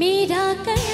मेरा कर्म